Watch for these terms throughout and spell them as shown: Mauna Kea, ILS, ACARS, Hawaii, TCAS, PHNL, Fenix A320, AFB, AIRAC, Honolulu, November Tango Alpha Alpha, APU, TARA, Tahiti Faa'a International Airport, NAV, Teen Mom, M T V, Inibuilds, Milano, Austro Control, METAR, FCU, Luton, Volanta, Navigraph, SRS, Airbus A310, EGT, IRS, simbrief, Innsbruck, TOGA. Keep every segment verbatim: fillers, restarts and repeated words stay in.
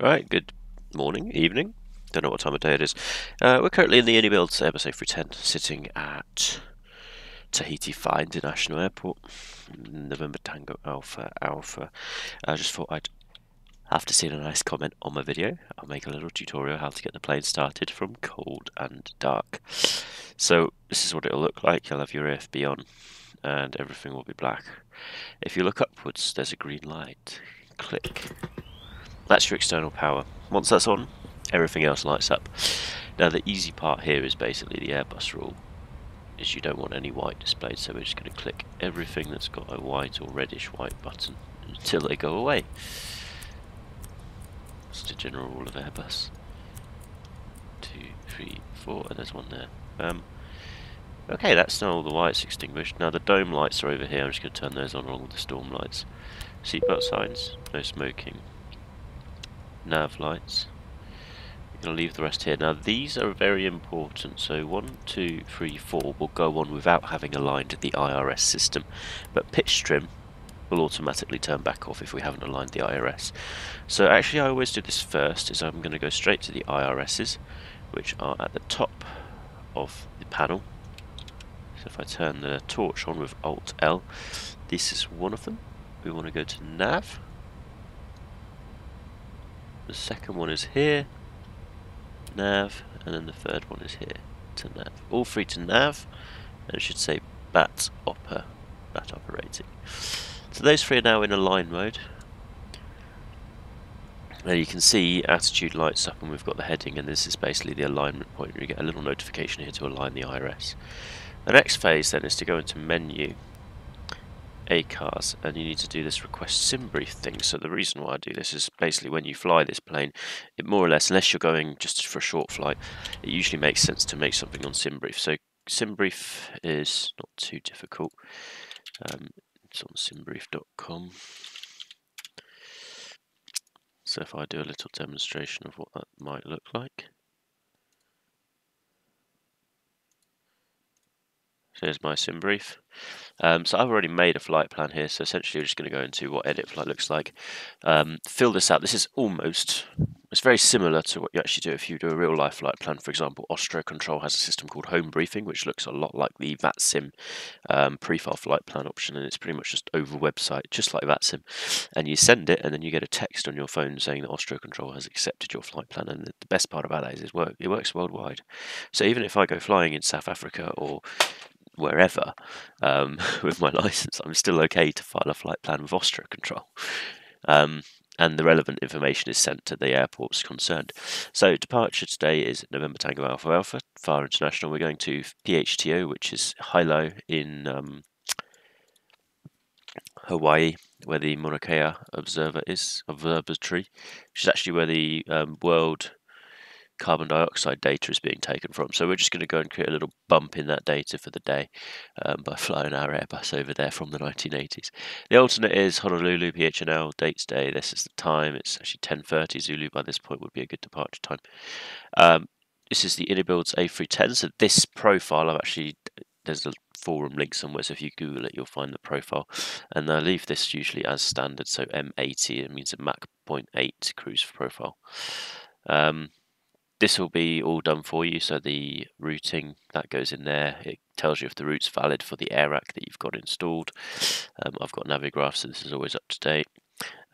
Right, good morning, evening. Don't know what time of day it is. Uh, we're currently in the Inibuilds Airbus A three ten, sitting at Tahiti Faa'a International Airport, November Tango Alpha Alpha. I just thought I'd, after seeing a nice comment on my video, I'll make a little tutorial how to get the plane started from cold and dark. So this is what it'll look like. You'll have your A F B on and everything will be black. If you look upwards, there's a green light. Click. That's your external power. Once that's on, everything else lights up. Now the easy part here is basically the Airbus rule, is you don't want any white displayed, so we're just going to click everything that's got a white or reddish white button until they go away. That's the general rule of Airbus. Two, three, four, and there's one there. Um, okay, that's now all the whites extinguished. Now the dome lights are over here. I'm just going to turn those on along with the storm lights. Seatbelt signs, no smoking. Nav lights. I'm going to leave the rest here. Now these are very important, so one, two, three, four will go on without having aligned the I R S system, but pitch trim will automatically turn back off if we haven't aligned the I R S. So actually I always do this first, is I'm going to go straight to the I R S's, which are at the top of the panel. So if I turn the torch on with Alt L, this is one of them. We want to go to Nav. The second one is here, Nav, and then the third one is here, to Nav. All three to Nav, and it should say BAT OPER, BAT operating. So those three are now in align mode. Now you can see attitude lights up and we've got the heading, and this is basically the alignment point where you get a little notification here to align the I R S. The next phase then is to go into menu, A C A R S, and you need to do this request simbrief thing. So the reason why I do this is basically when you fly this plane, it more or less, unless you're going just for a short flight, it usually makes sense to make something on simbrief. So simbrief is not too difficult. Um, it's on simbrief dot com. So if I do a little demonstration of what that might look like. So here's my simbrief. Um, so I've already made a flight plan here, so essentially we're just going to go into what edit flight looks like. Um, fill this out. This is almost, it's very similar to what you actually do if you do a real life flight plan. For example, Austro Control has a system called Home Briefing, which looks a lot like the VATSIM um, pre-file flight plan option, and it's pretty much just over website, just like VATSIM. And you send it, and then you get a text on your phone saying that Austro Control has accepted your flight plan, and the best part about that is it works, it works worldwide. So even if I go flying in South Africa or wherever um, with my license, I'm still okay to file a flight plan with Austro Control, um, and the relevant information is sent to the airports concerned. So departure today is November Tango Alpha Alpha Faa'a International. We're going to P H T O, which is Hilo in um, Hawaii, where the Mauna Kea observer is observatory, which is actually where the um, world carbon dioxide data is being taken from. So we're just going to go and create a little bump in that data for the day um, by flying our Airbus over there from the nineteen eighties. The alternate is Honolulu, P H N L, dates day. This is the time. It's actually ten thirty Zulu by this point, would be a good departure time. Um, this is the Inibuilds A three ten. So this profile, I've actually, there's a forum link somewhere, so if you Google it, you'll find the profile. And I leave this usually as standard, so M eighty, it means a Mach point eight cruise profile. Um, This will be all done for you, so the routing, that goes in there. It tells you if the route's valid for the AIRAC that you've got installed. Um, I've got Navigraph, so this is always up to date.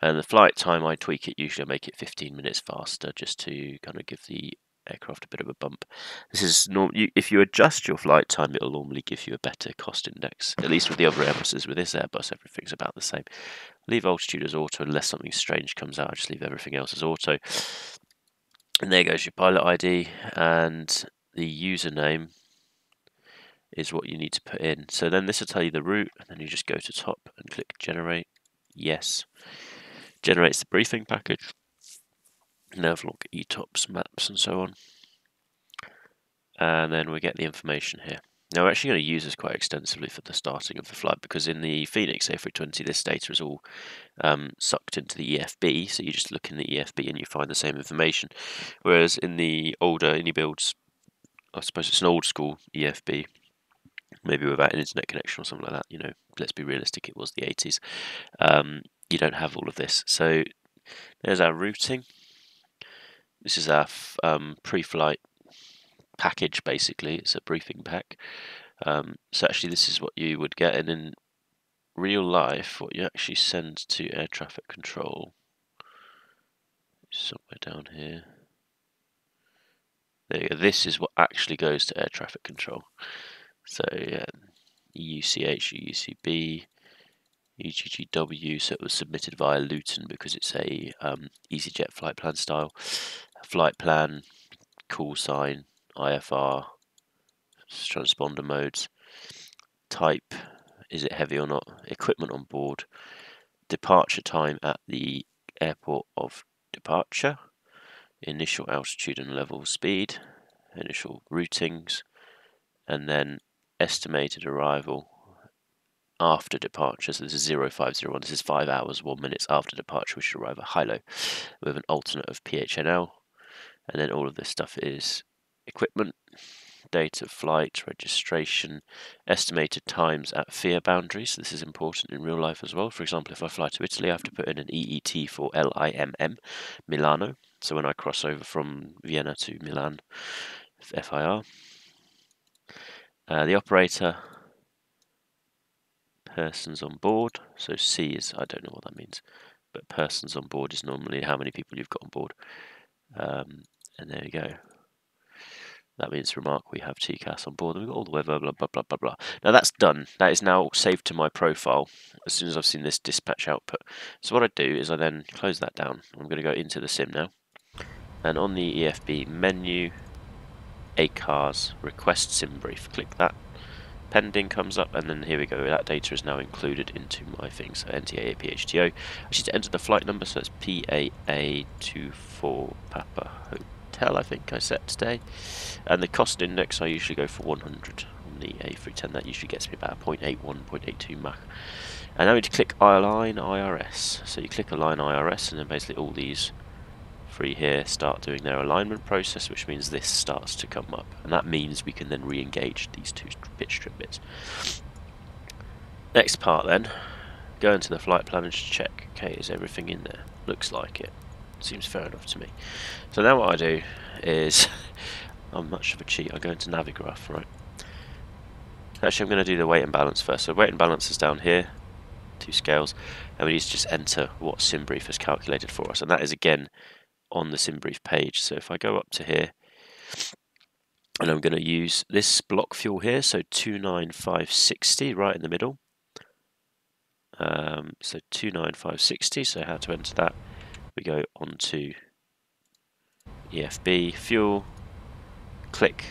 And the flight time, I tweak it. Usually I make it fifteen minutes faster just to kind of give the aircraft a bit of a bump. This is norm you, if you adjust your flight time, it'll normally give you a better cost index, at least with the other Airbuses. With this Airbus, everything's about the same. Leave altitude as auto unless something strange comes out. I just leave everything else as auto. And there goes your pilot I D, and the username is what you need to put in. So then this will tell you the route, and then you just go to top and click generate. Yes. Generates the briefing package, navlog, E TOPS, maps, and so on. And then we get the information here. Now we're actually going to use this quite extensively for the starting of the flight, because in the Fenix A three twenty this data is all um, sucked into the E F B, so you just look in the E F B and you find the same information. Whereas in the older Inibuilds, I suppose it's an old school E F B, maybe without an internet connection or something like that, you know, let's be realistic, it was the eighties, um, you don't have all of this. So there's our routing, This is our um, pre-flight package, basically. It's a briefing pack. Um, so actually this is what you would get, and in real life what you actually send to air traffic control, somewhere down here, there you go. This is what actually goes to air traffic control. So yeah, E U C H, E U C B, E G G W, so it was submitted via Luton because it's a um, EasyJet flight plan style. Flight plan, call sign, I F R, transponder modes, type, is it heavy or not, equipment on board, departure time at the airport of departure, initial altitude and level speed, initial routings, and then estimated arrival after departure. So this is zero five zero one, this is five hours one minutes after departure we should arrive at Hilo with an alternate of P H N L, and then all of this stuff is equipment, date of flight, registration, estimated times at fare boundaries. So this is important in real life as well. For example, if I fly to Italy, I have to put in an E E T for L I M M, Milano. So when I cross over from Vienna to Milan, F I R. Uh, the operator, persons on board. So C is, I don't know what that means, but persons on board is normally how many people you've got on board. Um, and there you go. That means remark, we have T C A S on board, and we've got all the way, blah, blah, blah, blah, blah, blah. Now that's done. That is now saved to my profile as soon as I've seen this dispatch output. So what I do is I then close that down. I'm going to go into the sim now. And on the E F B menu, ACARS, request simbrief. Click that. Pending comes up, and then here we go. That data is now included into my thing. So N T A A P H T O. I need to enter the flight number, so it's P A A two four Papa Hotel. I think I set today, and the cost index I usually go for one hundred on the A three ten. That usually gets me about zero point eight one, zero point eight two Mach. And now we need to click Align I R S. So you click Align I R S, and then basically all these three here start doing their alignment process, which means this starts to come up, and that means we can then re-engage these two bit strip bits. Next part, then go into the flight plan and just check. Okay, is everything in there? Looks like it. Seems fair enough to me. So now what I do is, I'm much of a cheat, I go into Navigraph, right? Actually I'm going to do the weight and balance first. So weight and balance is down here, two scales, and we need to just enter what simbrief has calculated for us, and that is again on the simbrief page. So if I go up to here, and I'm going to use this block fuel here, so two nine five sixty right in the middle. Um, so two nine five sixty, so how to enter that. We go on to E F B, fuel, click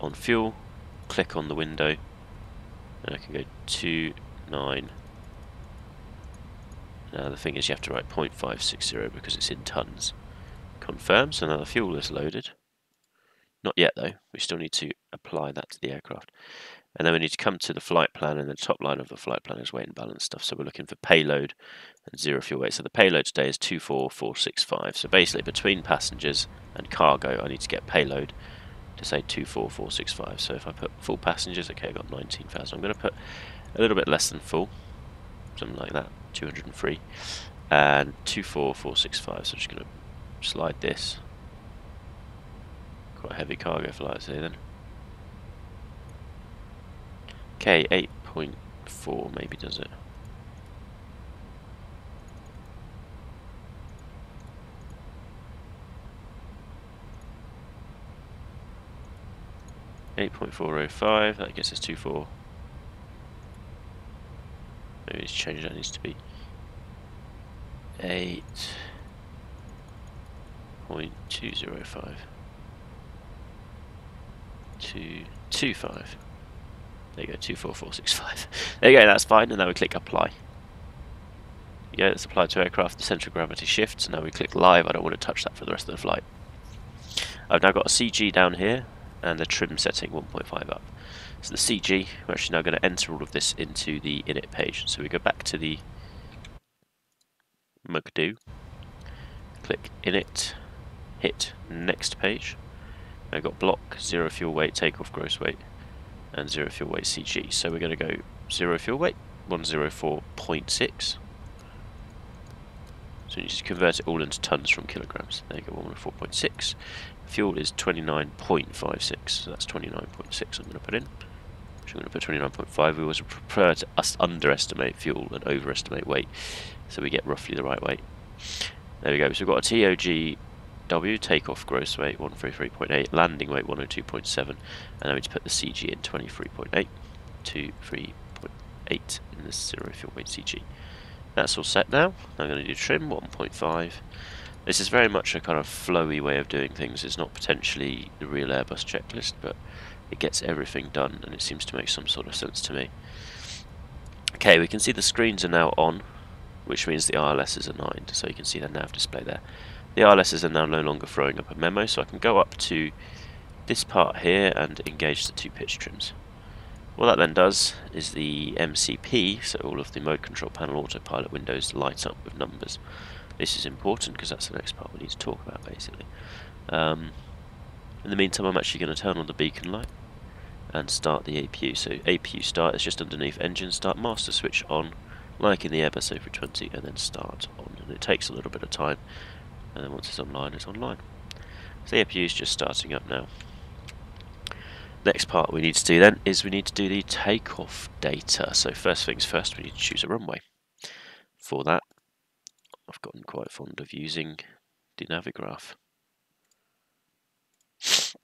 on fuel, click on the window, and I can go two nine. Now the thing is you have to write zero point five six zero because it's in tons. Confirm, so now the fuel is loaded. Not yet though, we still need to apply that to the aircraft. And then we need to come to the flight plan, and the top line of the flight plan is weight and balance stuff. So we're looking for payload and zero fuel weight. So the payload today is two four four six five. So basically between passengers and cargo, I need to get payload to say two four four six five. So if I put full passengers, okay, I've got nineteen thousand. I'm going to put a little bit less than full, something like that, two hundred and three. And two four four six five, so I'm just going to slide this. Quite heavy cargo flights here then. Okay, eight point four maybe does it. eight point four oh five, that gets us two four. Maybe it's changed, that needs to be eight point two oh five. two two five. There you go, two four four six five. There you go, that's fine, and now we click apply. Yeah, it's applied to aircraft, the central gravity shifts, and now we click live. I don't want to touch that for the rest of the flight. I've now got a C G down here, and the trim setting one point five up. So the C G, we're actually now going to enter all of this into the init page. So we go back to the M C D U, click init, hit next page. I've got block, zero fuel weight, takeoff gross weight, and zero fuel weight C G. So we're going to go zero fuel weight, one oh four point six. So you just convert it all into tons from kilograms. There you go, one hundred four point six. Fuel is twenty-nine point five six, so that's twenty-nine point six I'm going to put in. Actually, I'm going to put twenty-nine point five. We always prefer to us underestimate fuel and overestimate weight, so we get roughly the right weight. There we go. So we've got a T O G W, takeoff gross weight, one hundred thirty-three point eight, landing weight, one hundred two point seven, and then we just put the C G in, twenty-three point eight, twenty-three point eight in the zero fuel weight C G. That's all set now. I'm going to do trim, one point five. This is very much a kind of flowy way of doing things. It's not potentially the real Airbus checklist, but it gets everything done, and it seems to make some sort of sense to me. Okay, we can see the screens are now on, which means the I L S is aligned, so you can see the nav display there. The I L Ss are now no longer throwing up a memo, so I can go up to this part here and engage the two pitch trims. What that then does is the M C P, so all of the mode control panel autopilot windows, light up with numbers. This is important because that's the next part we need to talk about, basically. Um, in the meantime, I'm actually going to turn on the beacon light and start the A P U. So A P U start is just underneath engine start, master switch on, like in the Airbus A three twenty, and then start on. And it takes a little bit of time, and then once it's online, it's online. So the A P U is just starting up now. Next part we need to do then is we need to do the takeoff data. So first things first, we need to choose a runway. For that, I've gotten quite fond of using the Navigraph. So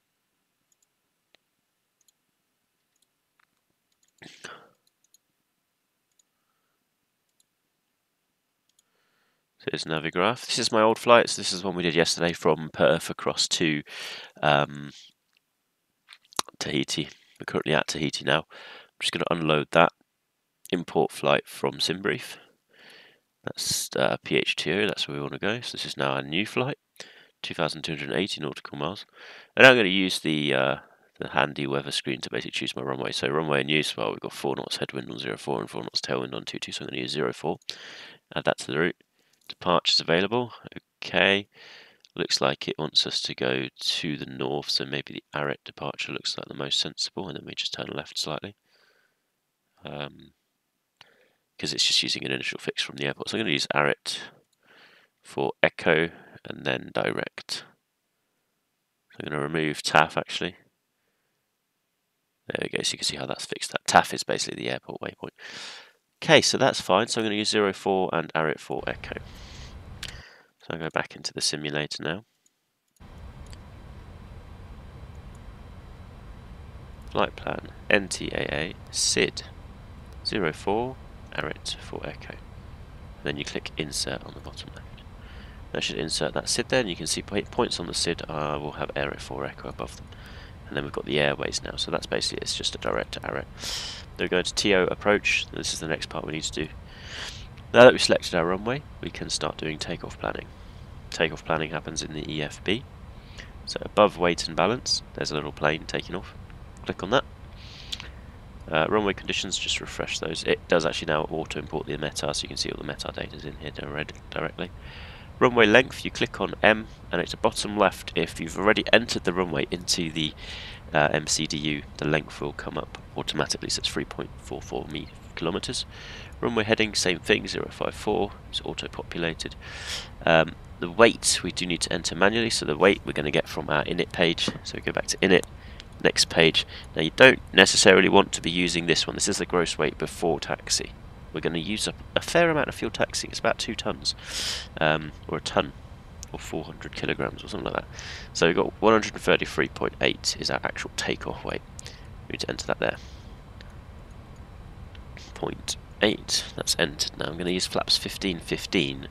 it's Navigraph. This is my old flights. This is one we did yesterday from Perth across to um, Tahiti. We're currently at Tahiti now. I'm just going to unload that import flight from Simbrief. That's uh, P H T O, that's where we want to go. So this is now our new flight, two thousand two hundred eighty nautical miles. And I'm going to use the, uh, the handy weather screen to basically choose my runway. So runway in use, well, we've got four knots headwind on zero four and four knots tailwind on two two, so I'm going to use zero four. Add that to the route. Departures available. Okay. Looks like it wants us to go to the north, so maybe the ARIT departure looks like the most sensible, and then we just turn left slightly. Because um, it's just using an initial fix from the airport. So I'm going to use A R I T four Echo and then direct. So I'm going to remove T A F actually. There we go, so you can see how that's fixed. That T A F is basically the airport waypoint. Okay, so that's fine. So I'm going to use zero four and A R I T four Echo. So I'll go back into the simulator now. Flight plan, N T A A, S I D, zero four, A R I T four Echo. And then you click insert on the bottom left. That should insert that S I D there, and you can see points on the S I D are, will have A R I T four Echo above them. And then we've got the airways now, so that's basically, it's just a direct to A R I T. Then we go to T O approach. This is the next part we need to do. Now that we've selected our runway, we can start doing takeoff planning. Takeoff planning happens in the E F B. So above weight and balance, there's a little plane taking off. Click on that. Uh, runway conditions, just refresh those. It does actually now auto-import the METAR, so you can see all the METAR data's in here directly. Runway length, you click on M, and it's the bottom left. If you've already entered the runway into the uh, M C D U, the length will come up automatically, so it's three point four four kilometres. Runway heading, same thing, zero five four, it's auto-populated. Um, the weight we do need to enter manually, so the weight we're going to get from our init page. So we go back to init, next page. Now you don't necessarily want to be using this one. This is the gross weight before taxi. We're going to use up a fair amount of fuel taxi, it's about two tonnes, um, or a tonne, or four hundred kilograms, or something like that. So we've got one hundred thirty-three point eight is our actual takeoff weight. We need to enter that there. point eight, that's entered now. I'm going to use flaps fifteen fifteen,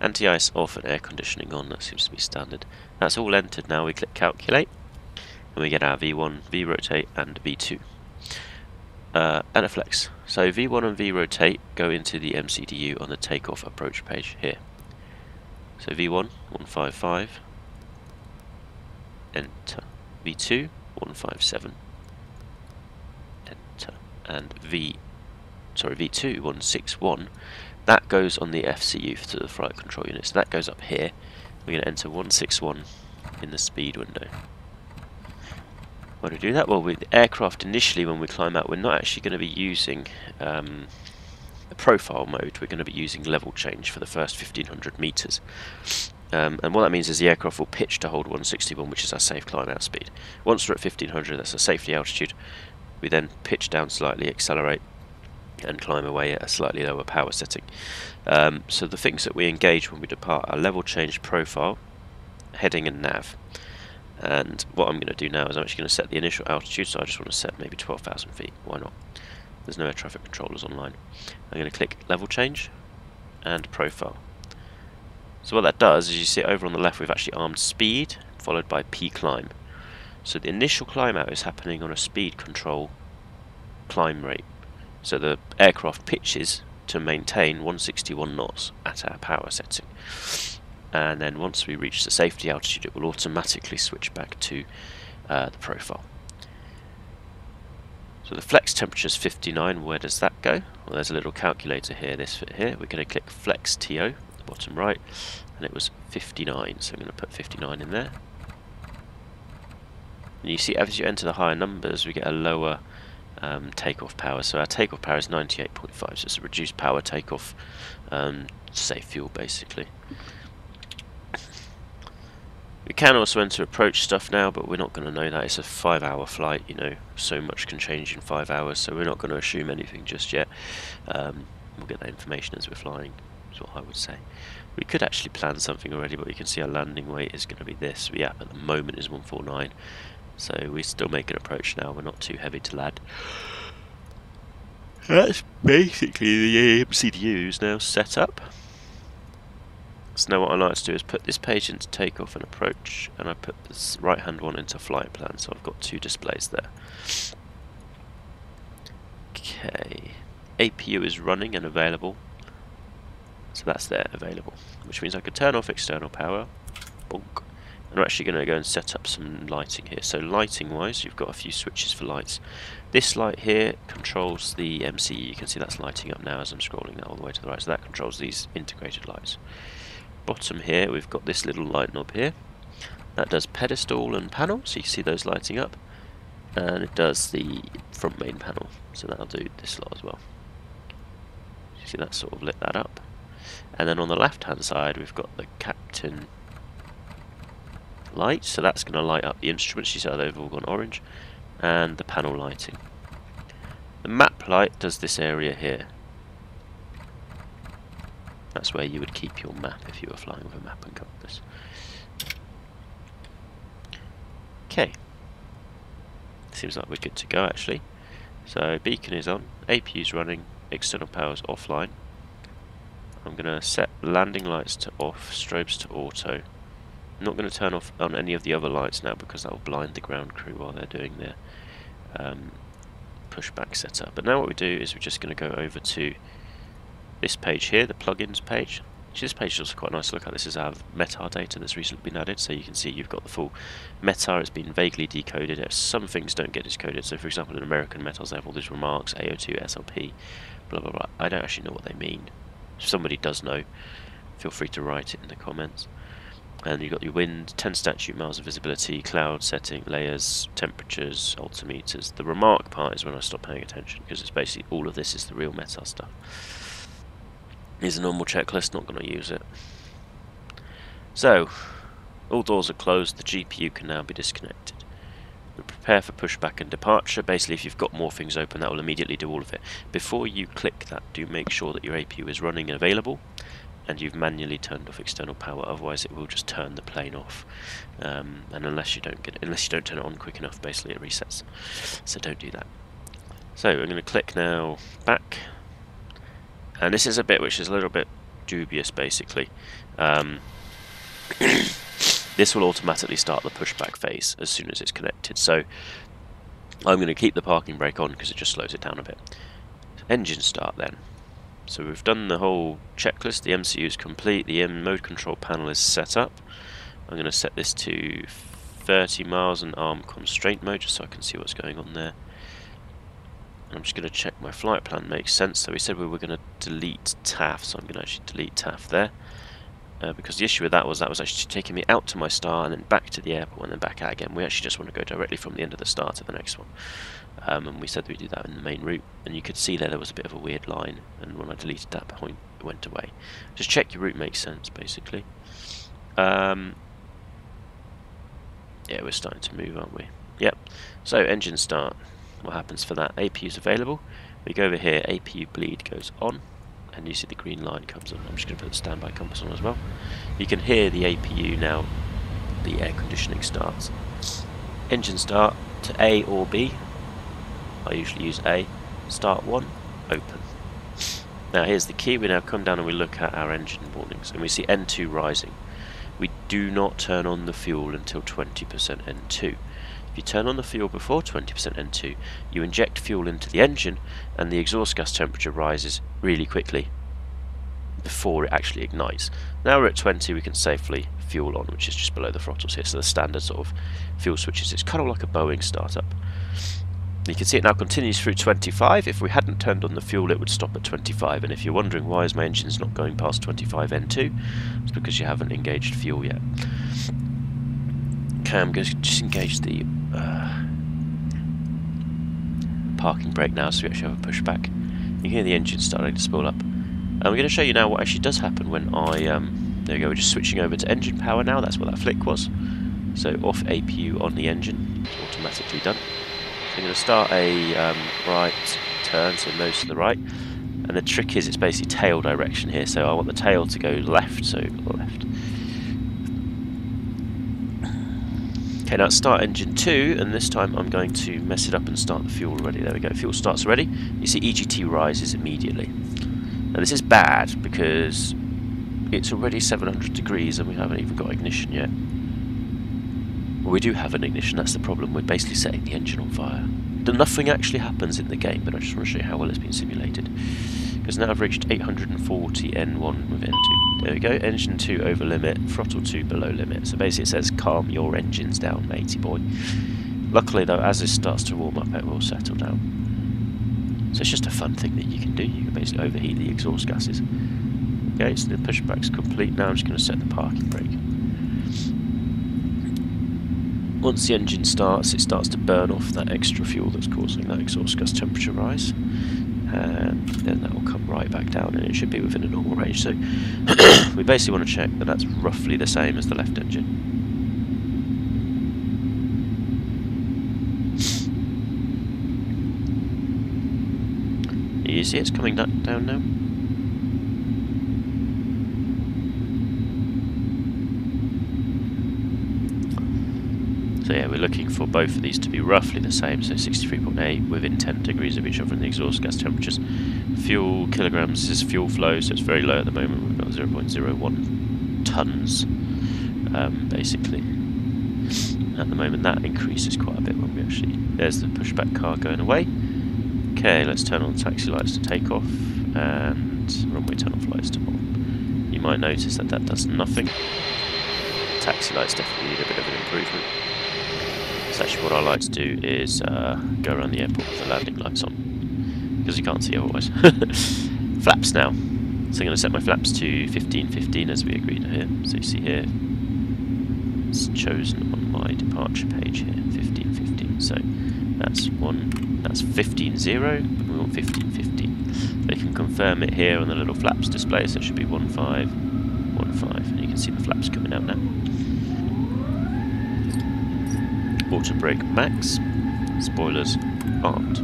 anti-ice off and air conditioning on, that seems to be standard. That's all entered now, we click calculate, and we get our V one, V rotate and V two. Uh, and a flex. So V one and V rotate go into the M C D U on the takeoff approach page here. So V one, one fifty-five, enter. V two, one fifty-seven, enter. And V sorry, V two, one sixty-one, that goes on the F C U to the flight control unit. So that goes up here. We're going to enter one sixty-one in the speed window. Why do we do that? Well, with the aircraft initially, when we climb out, we're not actually going to be using um, the profile mode, we're going to be using level change for the first fifteen hundred meters. Um, and what that means is the aircraft will pitch to hold one sixty-one, which is our safe climb out speed. Once we're at fifteen hundred, that's our safety altitude. We then pitch down slightly, accelerate, and climb away at a slightly lower power setting. Um, so the things that we engage when we depart are level change, profile, heading, and nav. And what I'm going to do now is I'm actually going to set the initial altitude, so I just want to set maybe twelve thousand feet, why not? There's no air traffic controllers online. I'm going to click level change and profile. So what that does is you see over on the left we've actually armed speed followed by P climb. So the initial climb out is happening on a speed control climb rate. So the aircraft pitches to maintain one sixty-one knots at our power setting. And then once we reach the safety altitude, it will automatically switch back to uh, the profile. So the flex temperature is fifty-nine. Where does that go? Well, there's a little calculator here. This fit here. We're going to click flex T O at the bottom right, and it was fifty-nine. So I'm going to put fifty-nine in there. And you see, as you enter the higher numbers, we get a lower um, takeoff power. So our takeoff power is ninety-eight point five. So it's a reduced power takeoff, um, safe fuel basically. We can also enter approach stuff now, but we're not going to know that. It's a five hour flight, you know, so much can change in five hours, so we're not going to assume anything just yet. Um, we'll get that information as we're flying, is what I would say. We could actually plan something already, but you can see our landing weight is going to be this. Yeah, at the moment is one forty-nine, so we still make an approach now. We're not too heavy to land. That's basically the M C D Us now set up. So now what I like to do is put this page into takeoff and approach, and I put this right hand one into flight plan, so I've got two displays there. Okay, A P U is running and available, so that's there, available, which means I could turn off external power. Bonk. And we're actually going to go and set up some lighting here. So lighting wise, you've got a few switches for lights. This light here controls the M C U. You can see that's lighting up now as I'm scrolling that all the way to the right, so that controls these integrated lights. Bottom here we've got this little light knob here that does pedestal and panel, so you can see those lighting up, and it does the front main panel, so that'll do this lot as well. You see that sort of lit that up. And then on the left hand side we've got the captain light, so that's going to light up the instruments. You see how they've all gone orange, and the panel lighting. The map light does this area here. That's where you would keep your map if you were flying with a map and compass. Okay. Seems like we're good to go actually. So beacon is on, A P U's running, external power's offline. I'm going to set landing lights to off, strobes to auto. I'm not going to turn off on any of the other lights now because that will blind the ground crew while they're doing their um, pushback setup. But now what we do is we're just going to go over to this page here, the plugins page. Actually, this page is also quite nice to look at. This is our METAR data that's recently been added, so you can see you've got the full METAR. It's been vaguely decoded. Some things don't get decoded. So, for example, in American METARs, they have all these remarks, A O two, S L P, blah blah blah. I don't actually know what they mean. If somebody does know, feel free to write it in the comments. And you've got your wind, ten statute miles of visibility, cloud setting, layers, temperatures, altimeters. The remark part is when I stop paying attention because it's basically all of this is the real METAR stuff. Is a normal checklist, not going to use it. So, all doors are closed, the G P U can now be disconnected. We prepare for pushback and departure. Basically, if you've got more things open, that will immediately do all of it. Before you click that, do make sure that your A P U is running and available, and you've manually turned off external power, otherwise it will just turn the plane off. Um, and unless you don't get it, unless you don't turn it on quick enough, basically it resets. So don't do that. So I'm going to click now back. And this is a bit which is a little bit dubious, basically. Um, this will automatically start the pushback phase as soon as it's connected. So I'm going to keep the parking brake on because it just slows it down a bit. Engine start then. So we've done the whole checklist. The M C U is complete. The mode control panel is set up. I'm going to set this to thirty miles and arm constraint mode just so I can see what's going on there. I'm just going to check my flight plan makes sense. So we said we were going to delete T A F, so I'm going to actually delete T A F there. uh, because the issue with that was that was actually taking me out to my star and then back to the airport and then back out again. We actually just want to go directly from the end of the star to the next one, um, and we said that we do that in the main route, and you could see there there was a bit of a weird line, and when I deleted that point it went away. Just check your route makes sense, basically. Um, yeah, we're starting to move, aren't we? Yep, so engine start, what happens for that? A P U is available. We go over here, A P U bleed goes on, and you see the green line comes on. I'm just going to put the standby compass on as well. You can hear the A P U now, the air conditioning starts. Engine start to A or B, I usually use A. Start one, open. Now here's the key, we now come down and we look at our engine warnings, and we see N two rising. We do not turn on the fuel until twenty percent N two. If you turn on the fuel before twenty percent N two, you inject fuel into the engine and the exhaust gas temperature rises really quickly before it actually ignites. Now we're at twenty, we can safely fuel on, which is just below the throttles here, so the standard sort of fuel switches. It's kind of like a Boeing startup. You can see it now continues through twenty-five. If we hadn't turned on the fuel, it would stop at twenty-five, and if you're wondering why is my engine's not going past twenty-five N two, it's because you haven't engaged fuel yet. Cam goes, disengage the uh, parking brake now, so we actually have a pushback. You can hear the engine starting to spool up. And we're going to show you now what actually does happen when I... Um, there we go, we're just switching over to engine power now, that's what that flick was. So off A P U, on the engine, it's automatically done. So I'm going to start a um, right turn, so nose to the right. And the trick is it's basically tail direction here, so I want the tail to go left, so left. Okay, now start engine two, and this time I'm going to mess it up and start the fuel already. There we go, fuel starts already. You see E G T rises immediately. Now this is bad because it's already seven hundred degrees and we haven't even got ignition yet. Well, we do have an ignition, that's the problem. We're basically setting the engine on fire. Nothing actually happens in the game, but I just want to show you how well it's been simulated. Because now I've reached eight hundred forty N one with N two. There we go, engine two over limit, throttle two below limit. So basically it says calm your engines down, matey boy. Luckily though, as this starts to warm up, it will settle down. So it's just a fun thing that you can do. You can basically overheat the exhaust gases. Okay, so the pushback's complete. Now I'm just going to set the parking brake. Once the engine starts, it starts to burn off that extra fuel that's causing that exhaust gas temperature rise. And then that will come right back down, and it should be within a normal range. So we basically want to check that that's roughly the same as the left engine. You see it's coming down now. So yeah, we're looking for both of these to be roughly the same, so sixty-three point eight within ten degrees of each other in the exhaust gas temperatures. Fuel kilograms is fuel flow, so it's very low at the moment. We've got zero point zero one tons, um, basically. At the moment, that increases quite a bit when we actually... There's the pushback car going away. Okay, let's turn on taxi lights to take off, and runway turn off lights to on. You might notice that that does nothing. Taxi lights definitely need a bit of an improvement. So actually what I like to do is uh, go around the airport with the landing lights on, because you can't see otherwise. Flaps now. So I'm going to set my flaps to fifteen fifteen as we agreed here. So you see here, it's chosen on my departure page here, fifteen fifteen. So that's one, that's fifteen zero, and we want fifteen fifteen. They can confirm it here on the little flaps display, so it should be one five one five, and you can see the flaps coming out now. Water brake max, spoilers aren't.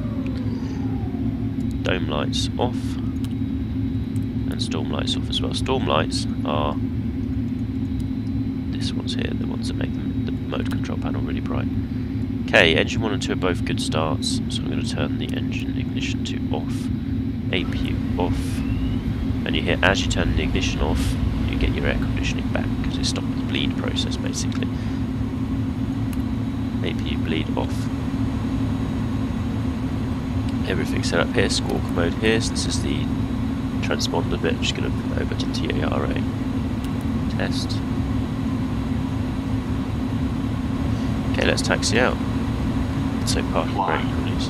Dome lights off, and storm lights off as well. Storm lights are this one's here, the ones that make the mode control panel really bright. Okay, engine one and two are both good starts, so I'm going to turn the engine ignition to off, A P U off, and you hear as you turn the ignition off, you get your air conditioning back because it stopped the bleed process basically. A P U bleed off. Everything's set up here, squawk mode here, so this is the transponder bit. I'm just going to put it over to TARA. Test. Okay, let's taxi out. So parking brake release.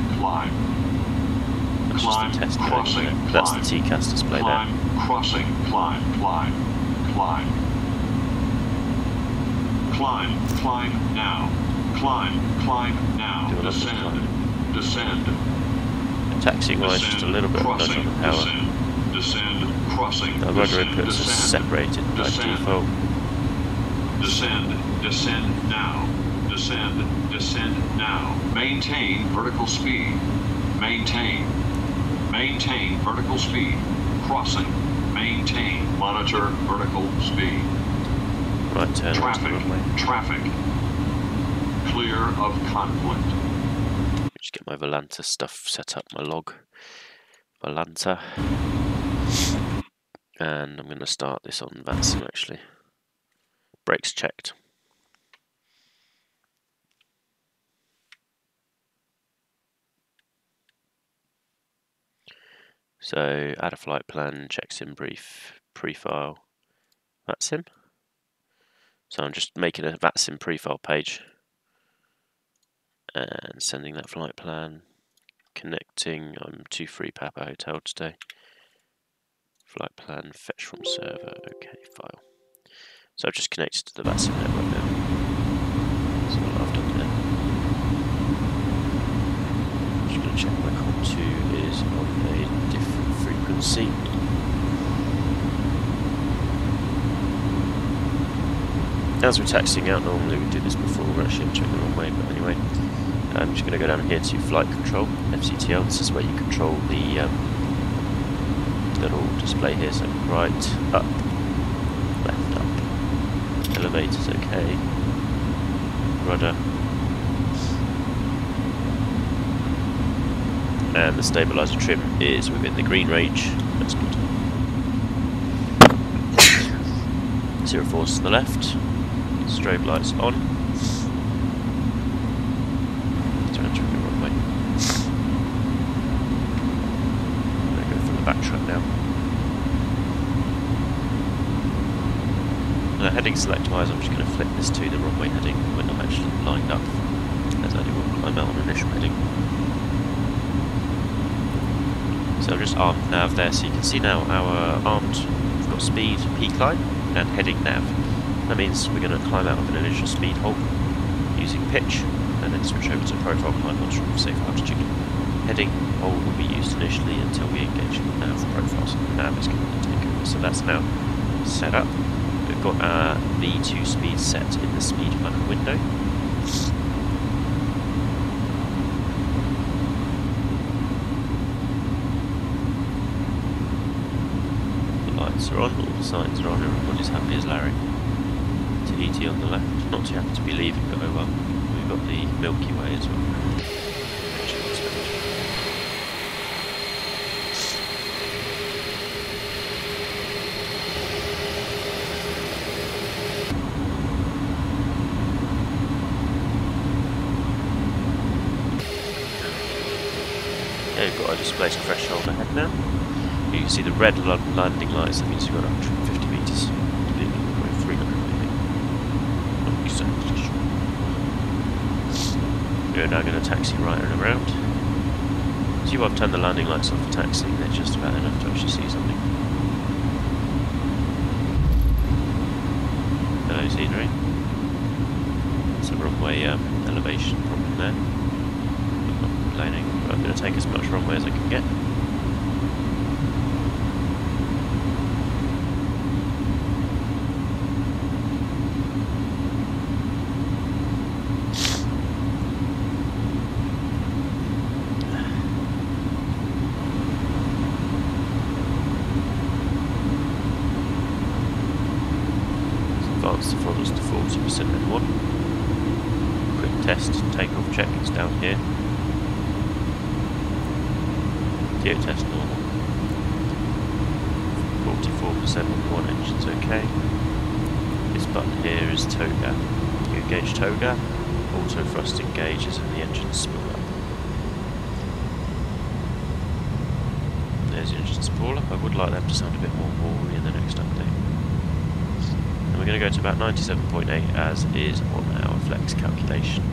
That's just the test code. That's the T C A S display there. Climb, crossing, climb, climb, climb. Climb, climb now. Climb, climb now. Descend, descend. The taxi wise just a little bit of nudge on the power. Descend, descend, crossing. The rudder inputs are separated by default. Descend, descend now. Descend, descend now. Maintain vertical speed. Maintain. Maintain vertical speed. Crossing. Maintain. Monitor vertical speed. Right turn. Traffic. Traffic. Clear of conflict. Just get my Volanta stuff set up, my log. Volanta. And I'm going to start this on VATSIM actually. Brakes checked. So add a flight plan, check simbrief, prefile, VATSIM. So I'm just making a VATSIM prefile page and sending that flight plan. Connecting, I'm two three Papa Hotel today. Flight plan, fetch from server, okay, file. So I've just connected to the VATSIM network now. That's all I've done there. Just going to check my COM two is on a different frequency. As we're taxiing out, normally we do this before we're actually entering the wrong way, but anyway, I'm just going to go down here to flight control, F C T L. This is where you control the um, little display here. So right, up, left, up. Elevator's okay. Rudder. And the stabilizer trim is within the green range. That's good. Zero force to the left. Strobe lights on. Turn it the wrong way. I'm going to go from the back track now. Now, heading select-wise, I'm just going to flip this to the wrong way heading when I'm actually lined up, as I do will climb out on initial heading. So I've just armed nav there, so you can see now our armed, we've got speed, P-climb, and heading nav. That means we're going to climb out of an initial speed halt using pitch, and then switch over to profile climb once we're safe altitude. Heading hold will be used initially until we engage in the nav profile, so the nav is going to take over. So that's now set up. We've got our V two speed set in the speed map window. Are on, all the signs are on, everybody's happy as Larry. Tahiti on the left, not too happy to be leaving, but oh well. We've got the Milky Way as well. Okay, we've got our displaced threshold ahead now. You can see the red landing lights, that means we've got one hundred fifty metres, three hundred maybe. Not exactly sure. We're now going to taxi right and around. See so I've turned the landing lights off for taxiing, they're just about enough to actually see something. Hello scenery. It's a runway um, elevation problem there. I'm not complaining, but I'm going to take as much runway as I can get. TOGA, auto thrust engages and the engines spool up. There's the engine spool up. I would like them to sound a bit more roaring in the next update. And we're going to go to about ninety-seven point eight as is on our flex calculation.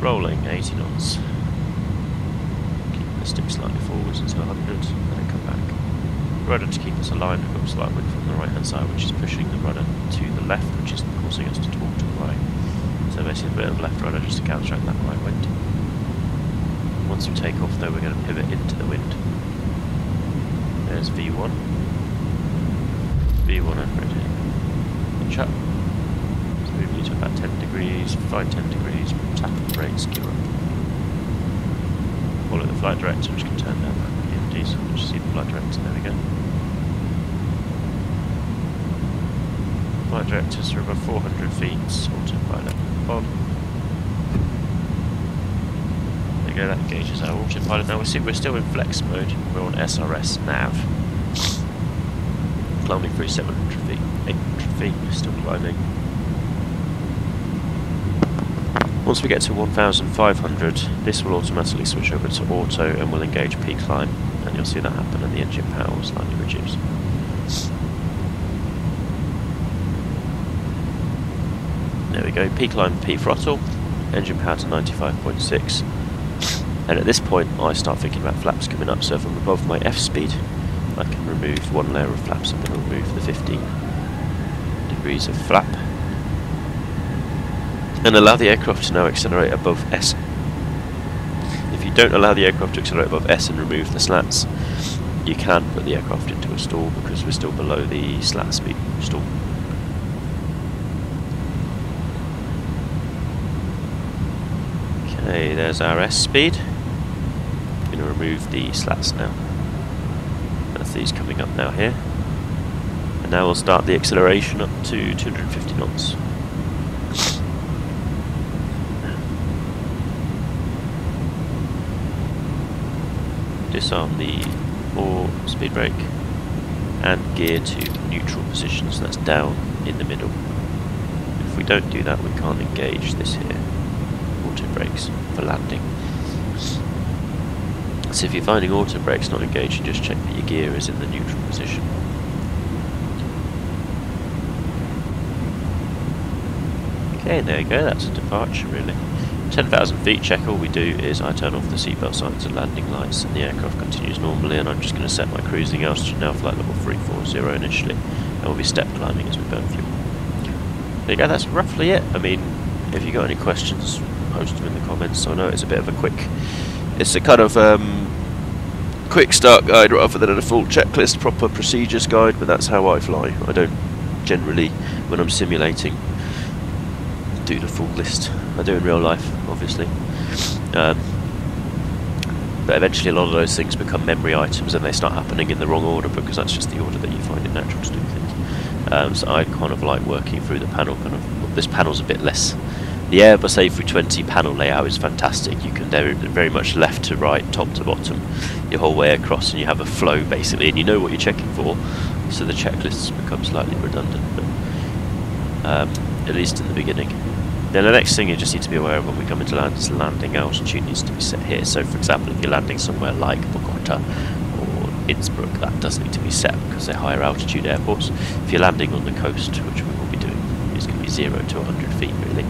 Rolling eighty knots. Keep the stick slightly forwards until one hundred and then come back. Rudder to keep us aligned, we've got slight wind from the right hand side which is pushing the rudder to the left which is causing us to torque to the right. noticed a bit of left rudder just to counteract that right wind. Once we take off though, we're going to pivot into the wind. There's V one. V one over it. Pinch up. So we need to about ten degrees, fly ten degrees, tap on the brakes, gear up. Follow the flight director, which can turn down that E M D, so we'll just see the flight director, there we go. Flight directors are above four hundred feet, sorted by that pod. There you go, that engages our autopilot. Now we see we're still in flex mode, we're on S R S nav. Climbing through seven hundred feet, eight hundred feet, we're still climbing. Once we get to one thousand five hundred, this will automatically switch over to auto and will engage P climb, and you'll see that happen and the engine power will slightly reduce. There we go, P climb, P throttle, engine power to ninety-five point six. And at this point I start thinking about flaps coming up, so if I'm above my F speed I can remove one layer of flaps. I'm going to remove the fifteen degrees of flap and allow the aircraft to now accelerate above S. If you don't allow the aircraft to accelerate above S and remove the slats, you can put the aircraft into a stall because we're still below the slat speed stall. Hey, there's our S speed. I'm going to remove the slats now. That's these coming up now here. And now we'll start the acceleration up to two hundred fifty knots. Disarm the or speed brake and gear to neutral position, so that's down in the middle. If we don't do that, we can't engage this here. Auto brakes for landing. So if you're finding auto brakes not engaging, just check that your gear is in the neutral position. Okay, there you go, that's a departure really. ten thousand feet check, all we do is I turn off the seatbelt signs and landing lights and the aircraft continues normally, and I'm just going to set my cruising altitude now, flight level three forty initially, and we'll be step climbing as we burn fuel. There you go, that's roughly it. I mean, if you've got any questions, post them in the comments. So I know it's a bit of a quick, it's a kind of um, quick start guide rather than a full checklist, proper procedures guide, but that's how I fly. I don't generally, when I'm simulating, do the full list. I do in real life, obviously. Um, but eventually a lot of those things become memory items and they start happening in the wrong order because that's just the order that you find it natural to do things. Um, so I kind of like working through the panel, kind of, this panel's a bit less. The Airbus A three twenty panel layout is fantastic. You can very, very much left to right, top to bottom, your whole way across, and you have a flow basically, and you know what you're checking for, so the checklists become slightly redundant, but, um, at least in the beginning. Then the next thing you just need to be aware of when we come into land is the landing altitude needs to be set here. So for example, if you're landing somewhere like Bogota or Innsbruck, that does need to be set because they're higher altitude airports. If you're landing on the coast, which we will be doing, it's going to be zero to one hundred feet really.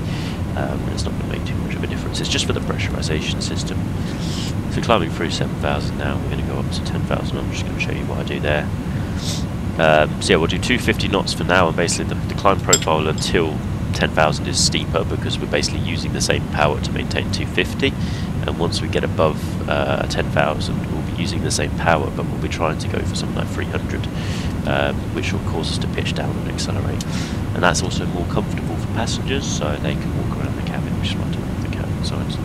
Um, it's not going to make too much of a difference, it's just for the pressurization system. If you're climbing through seven thousand now, we're going to go up to ten thousand. I'm just going to show you what I do there. Um, so yeah, we'll do two hundred fifty knots for now, and basically the, the climb profile until ten thousand is steeper because we're basically using the same power to maintain two hundred fifty, and once we get above uh, ten thousand we'll be using the same power, but we'll be trying to go for something like three hundred, um, which will cause us to pitch down and accelerate, and that's also more comfortable for passengers so they can walk around the cabin, which is right around the cabin size.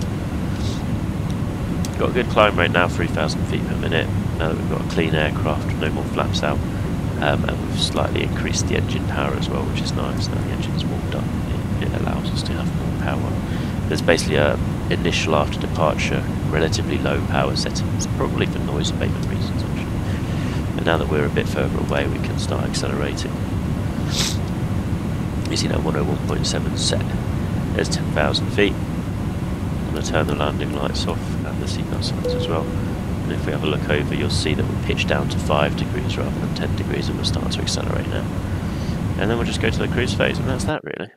Got a good climb rate now, three thousand feet per minute, now that we've got a clean aircraft, no more flaps out, um, and we've slightly increased the engine power as well, which is nice. Now the engine's warmed up, it, it allows us to have more power. There's basically a initial after departure, relatively low power settings, probably for noise abatement reasons actually. And now that we're a bit further away we can start accelerating. You see that one oh one point seven set. There's ten thousand feet. I'm going to turn the landing lights off and the seatbelt signs as well. And if we have a look over, you'll see that we're pitched down to five degrees rather than ten degrees, and we'll start to accelerate now. And then we'll just go to the cruise phase, and that's that really.